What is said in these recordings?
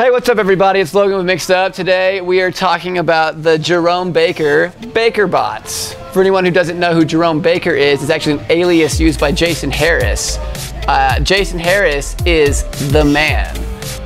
Hey, what's up everybody? It's Logan with Mixed Up. Today we are talking about the Jerome Baker bots. For anyone who doesn't know who Jerome Baker is, it's actually an alias used by Jason Harris. Jason Harris is the man.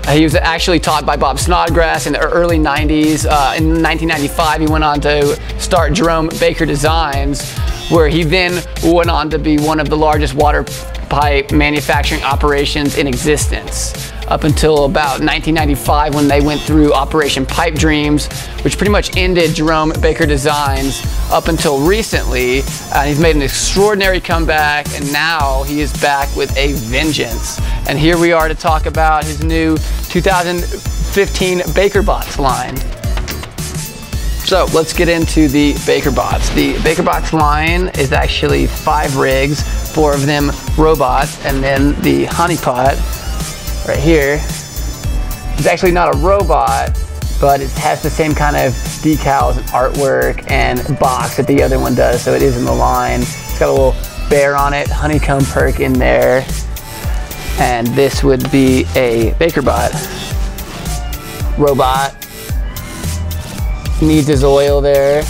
He was actually taught by Bob Snodgrass in the early 90s. In 1995, he went on to start Jerome Baker Designs, where he then went on to be one of the largest water pipe manufacturing operations in existence, up until about 1995 when they went through Operation Pipe Dreams, which pretty much ended Jerome Baker Designs up until recently. He's made an extraordinary comeback, and now he is back with a vengeance. And here we are to talk about his new 2015 Baker Bots line. So let's get into the Baker Bots. The Baker Bots line is actually 5 rigs, 4 of them robots, and then the honeypot right here. It's actually not a robot, but it has the same kind of decals and artwork and box that the other one does, so it is in the line. It's got a little bear on it, honeycomb perk in there, and this would be a Baker Bot. Robot. Needs his oil there.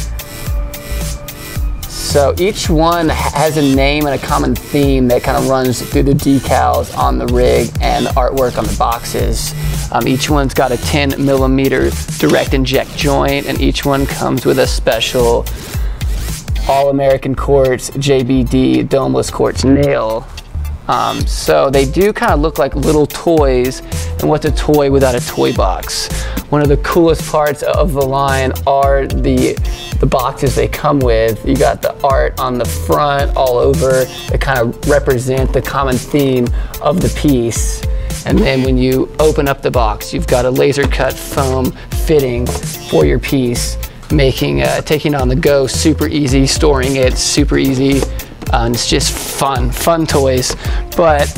So each one has a name and a common theme that kind of runs through the decals on the rig and the artwork on the boxes. Each one's got a 10mm direct inject joint, and each one comes with a special All-American Quartz JBD domeless quartz nail. So they do kind of look like little toys, and what's a toy without a toy box? One of the coolest parts of the line are the boxes they come with. You got the art on the front all over that kind of represent the common theme of the piece. And then when you open up the box, you've got a laser cut foam fitting for your piece, taking on the go super easy, storing it super easy. It's just fun toys. But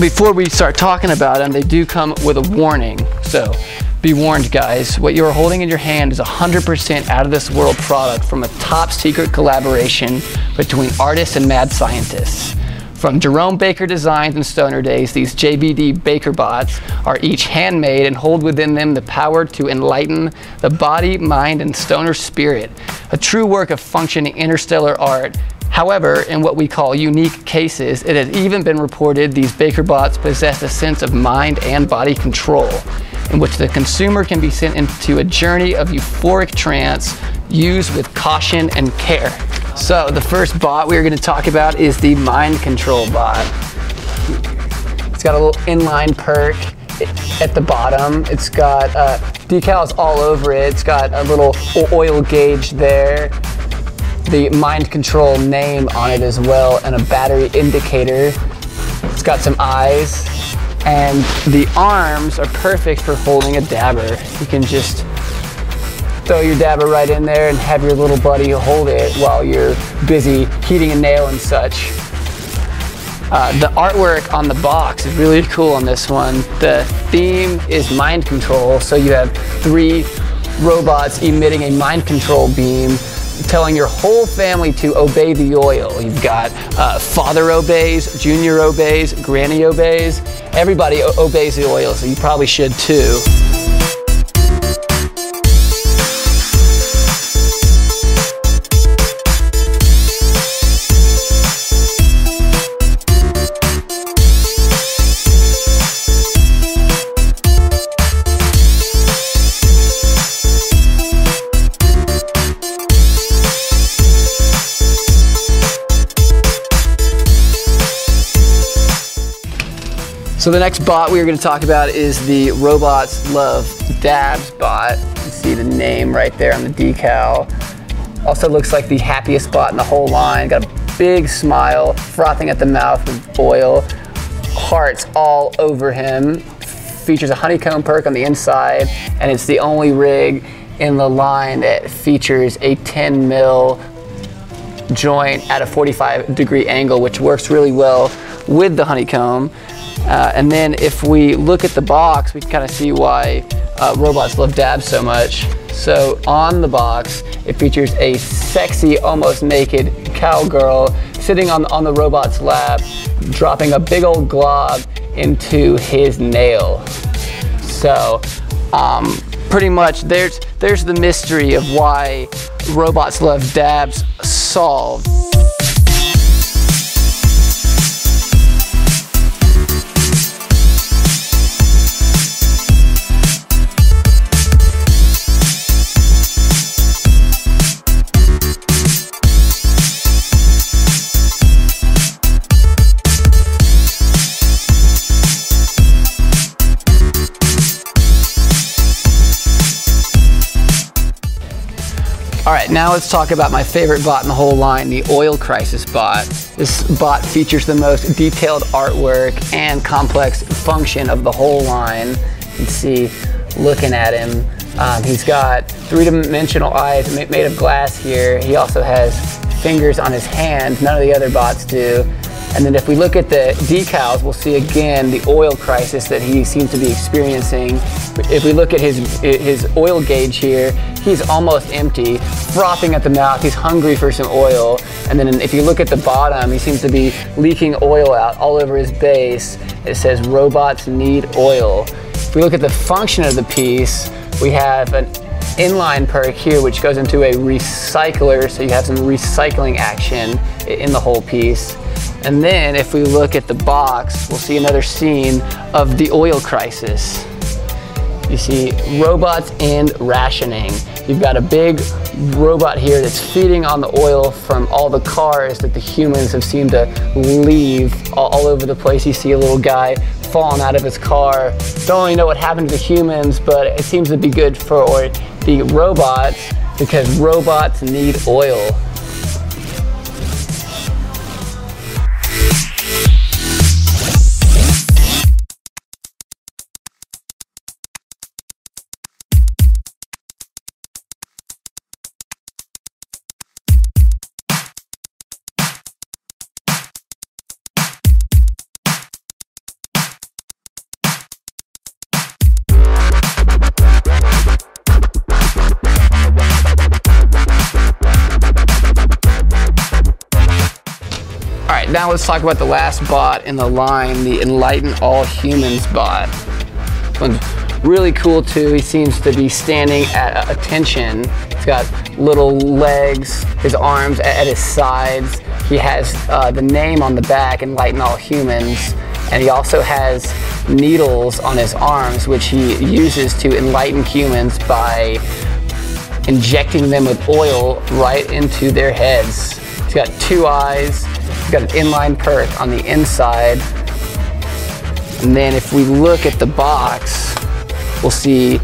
before we start talking about them, they do come with a warning. So be warned, guys. What you're holding in your hand is 100% out of this world product from a top secret collaboration between artists and mad scientists. From Jerome Baker Designs and Stoner Days, these JBD Baker Bots are each handmade and hold within them the power to enlighten the body, mind, and stoner spirit. A true work of functioning interstellar art. However, in what we call unique cases, it has even been reported these Baker Bots possess a sense of mind and body control, in which the consumer can be sent into a journey of euphoric trance used with caution and care. So the first bot we are going to talk about is the mind control bot. It's got a little inline perk at the bottom. It's got decals all over it. It's got a little oil gauge there. The mind control name on it as well, and a battery indicator. It's got some eyes, and the arms are perfect for holding a dabber. You can just throw your dabber right in there and have your little buddy hold it while you're busy heating a nail and such. The artwork on the box is really cool on this one. The theme is mind control, so you have 3 robots emitting a mind control beam, telling your whole family to obey the oil. You've got father obeys, junior obeys, granny obeys. Everybody obeys the oil, so you probably should too. So the next bot we are going to talk about is the Robots Love Dabs bot. You can see the name right there on the decal. Also looks like the happiest bot in the whole line. Got a big smile, frothing at the mouth with oil, hearts all over him. Features a honeycomb perk on the inside, and it's the only rig in the line that features a 10mm joint at a 45-degree angle, which works really well with the honeycomb. And then if we look at the box, we can kind of see why robots love dabs so much. So on the box, it features a sexy, almost naked cowgirl sitting on the robot's lap, dropping a big old glob into his nail. So pretty much there's the mystery of why robots love dabs solved. All right, now let's talk about my favorite bot in the whole line, the Oil Crisis bot. This bot features the most detailed artwork and complex function of the whole line. You can see, looking at him, he's got three-dimensional eyes made of glass here. He also has fingers on his hands, none of the other bots do. And then if we look at the decals, we'll see again the oil crisis that he seems to be experiencing. If we look at his oil gauge here, he's almost empty, frothing at the mouth. He's hungry for some oil. And then if you look at the bottom, he seems to be leaking oil out all over his base. It says robots need oil. If we look at the function of the piece, we have an inline perk here, which goes into a recycler, so you have some recycling action in the whole piece. And then if we look at the box, we'll see another scene of the oil crisis. You see robots and rationing. You've got a big robot here that's feeding on the oil from all the cars that the humans have seemed to leave all over the place. You see a little guy falling out of his car. Don't really know what happened to the humans, but it seems to be good for the robots because robots need oil. Now let's talk about the last bot in the line, the Enlighten All Humans bot. This one's really cool too. He seems to be standing at attention. He's got little legs, his arms at his sides. He has the name on the back, Enlighten All Humans. And he also has needles on his arms, which he uses to enlighten humans by injecting them with oil right into their heads. He's got two eyes. He's got an inline perk on the inside. And then if we look at the box, we'll see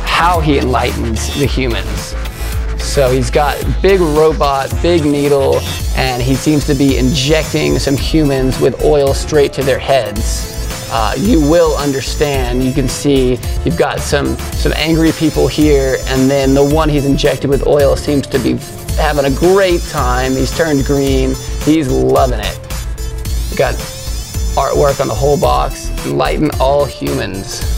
how he enlightens the humans. So he's got big robot, big needle, and he seems to be injecting some humans with oil straight to their heads. You will understand. You can see you've got some angry people here, and then the one he's injected with oil seems to be having a great time. He's turned green. He's loving it. We've got artwork on the whole box. Enlighten all humans.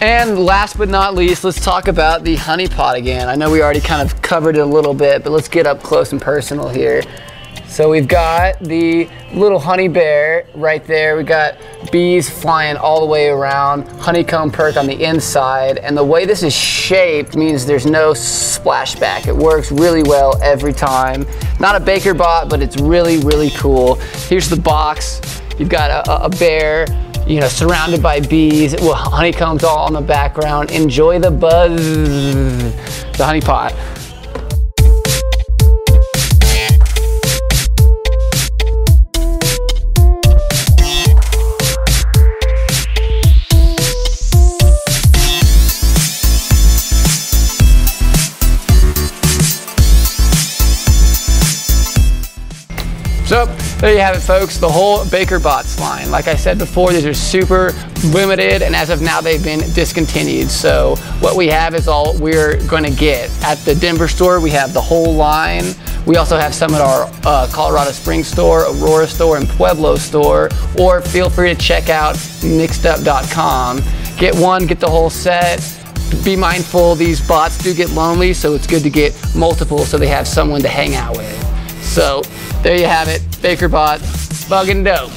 And last but not least, let's talk about the honeypot again. I know we already kind of covered it a little bit, but let's get up close and personal here. So we've got the little honey bear right there. We've got bees flying all the way around, honeycomb perk on the inside, and the way this is shaped means there's no splashback. It works really well every time. Not a Baker bot, but it's really, really cool. Here's the box. You've got a bear, you know, surrounded by bees, well, honeycombs all on the background. Enjoy the buzz, the honeypot. So There you have it, folks, the whole Baker Bots line. Like I said before, these are super limited, and as of now they've been discontinued. So what we have is all we're gonna get. At the Denver store, we have the whole line. We also have some at our Colorado Springs store, Aurora store, and Pueblo store, or feel free to check out mixedup.com. Get one, get the whole set. Be mindful, these bots do get lonely, so it's good to get multiple so they have someone to hang out with. So there you have it, Baker Bot, buggin' dope.